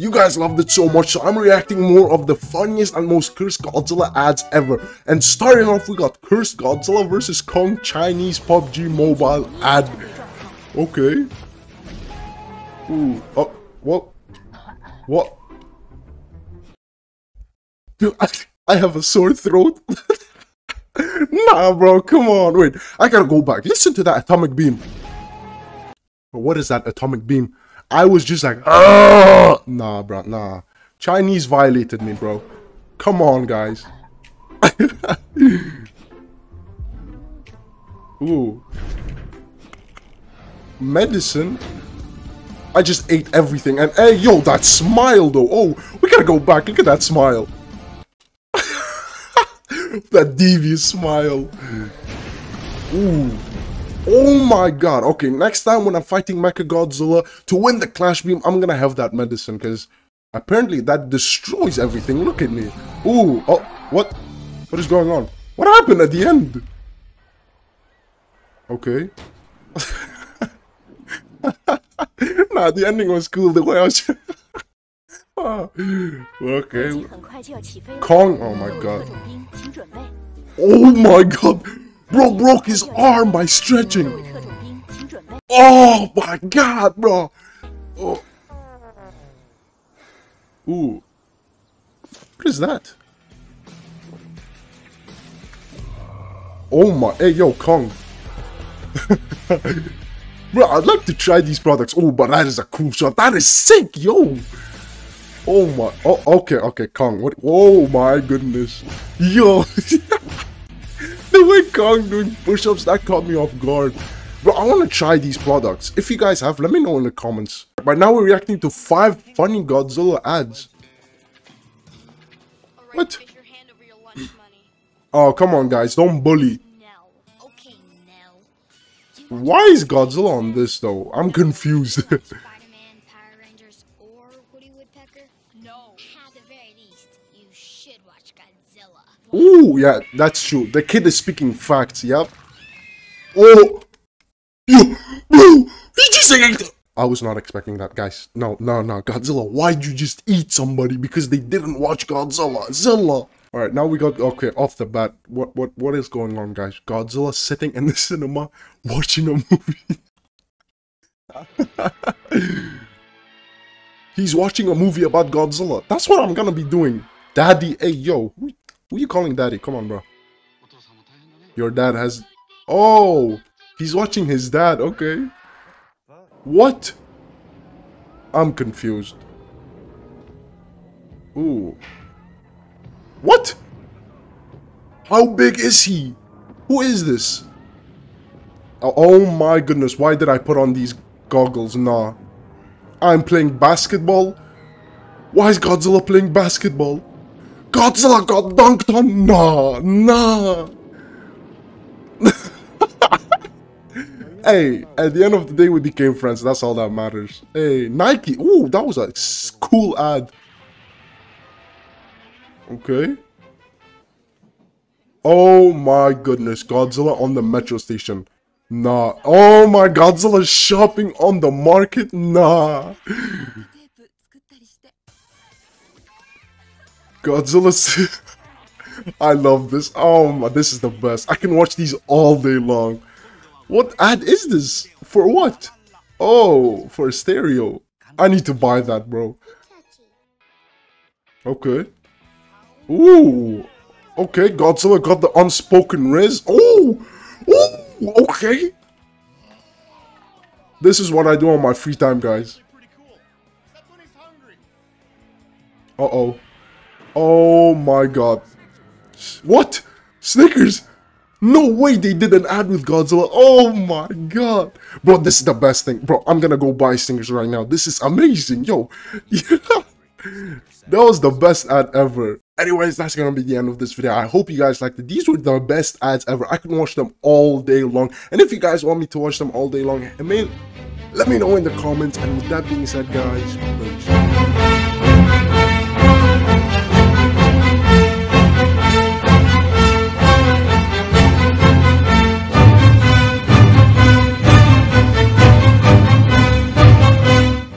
You guys loved it so much, so I'm reacting more of the funniest and most cursed Godzilla ads ever. And starting off, we got cursed Godzilla versus Kong Chinese PUBG Mobile ad. Okay. Ooh. Oh. What? What? Dude, I have a sore throat. Nah, bro, come on. Wait, I gotta go back. Listen to that atomic beam. But what is that atomic beam? I was just like, oh, nah, bro, nah. Chinese violated me, bro. Come on, guys. Ooh. Medicine. I just ate everything. And hey, yo, that smile, though. Oh, we gotta go back. Look at that smile. That devious smile. Ooh. Oh my god. Okay, next time when I'm fighting Mechagodzilla to win the Clash Beam, I'm gonna have that medicine, because apparently that destroys everything. Look at me. Ooh. Oh, what? What is going on? What happened at the end? Okay. Nah, the ending was cool. The way I was... Okay. Kong. Oh my god. Oh my god. Bro broke his arm by stretching. Oh my god, bro. Oh. Ooh. What is that? Oh my. Hey, yo, Kong. Bro, I'd like to try these products. Oh, but that is a cool shot. That is sick, yo. Oh my. Oh, okay, okay, Kong. What? Oh my goodness. Yo. The way Kong doing push-ups, that caught me off guard. Bro, I want to try these products. If you guys have, let me know in the comments. But now we're reacting to 5 funny Godzilla ads. What? Oh, come on, guys. Don't bully. Why is Godzilla on this, though? I'm confused. Ooh, yeah, that's true. The kid is speaking facts, yep. Oh! You! Bro! He just ate! I was not expecting that, guys. No, no, no. Godzilla, why'd you just eat somebody? Because they didn't watch Godzilla. Zilla! Alright, now we got... Okay, off the bat. What is going on, guys? Godzilla sitting in the cinema watching a movie. He's watching a movie about Godzilla. That's what I'm gonna be doing. Daddy, hey, yo. Who are you calling daddy? Come on, bro. Your dad has... Oh! He's watching his dad. Okay. What? I'm confused. Ooh. What? How big is he? Who is this? Oh my goodness. Why did I put on these goggles? Nah. I'm playing basketball? Why is Godzilla playing basketball? Godzilla got dunked on? Nah, nah. Hey, at the end of the day, we became friends. That's all that matters. Hey, Nike. Ooh, that was a cool ad. Okay. Oh my goodness. Godzilla on the metro station. Nah. Oh my, Godzilla shopping on the market? Nah. Godzilla. I love this. Oh my, this is the best. I can watch these all day long. What ad is this? For what? Oh, for a stereo. I need to buy that, bro. Okay. Ooh. Okay, Godzilla got the unspoken riz. Oh. Ooh. Okay. This is what I do on my free time, guys. Uh-oh. Oh my god. What? Snickers? No way they did an ad with Godzilla. Oh my god. Bro, this is the best thing. Bro, I'm gonna go buy Snickers right now. This is amazing. Yo. That was the best ad ever. Anyways, that's gonna be the end of this video. I hope you guys liked it. These were the best ads ever. I can watch them all day long. And if you guys want me to watch them all day long, let me know in the comments. And with that being said, guys, peace.